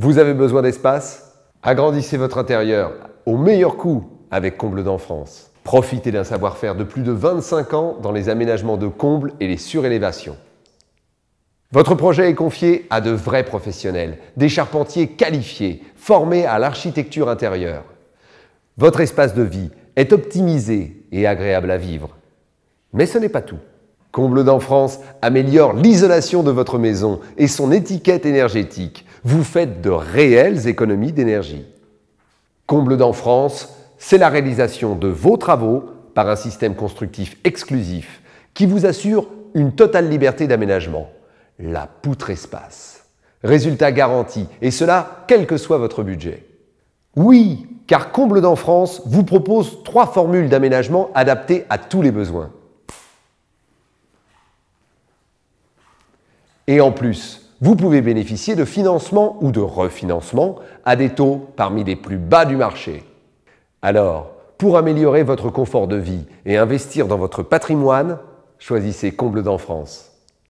Vous avez besoin d'espace? Agrandissez votre intérieur au meilleur coût avec Combles d'en France. Profitez d'un savoir-faire de plus de 25 ans dans les aménagements de combles et les surélévations. Votre projet est confié à de vrais professionnels, des charpentiers qualifiés, formés à l'architecture intérieure. Votre espace de vie est optimisé et agréable à vivre. Mais ce n'est pas tout. Combles d'en France améliore l'isolation de votre maison et son étiquette énergétique. Vous faites de réelles économies d'énergie. Combles d'en France, c'est la réalisation de vos travaux par un système constructif exclusif qui vous assure une totale liberté d'aménagement, la poutre espace. Résultat garanti, et cela quel que soit votre budget. Oui, car Combles d'en France vous propose 3 formules d'aménagement adaptées à tous les besoins. Et en plus, vous pouvez bénéficier de financement ou de refinancement à des taux parmi les plus bas du marché. Alors, pour améliorer votre confort de vie et investir dans votre patrimoine, choisissez Combles d'en France.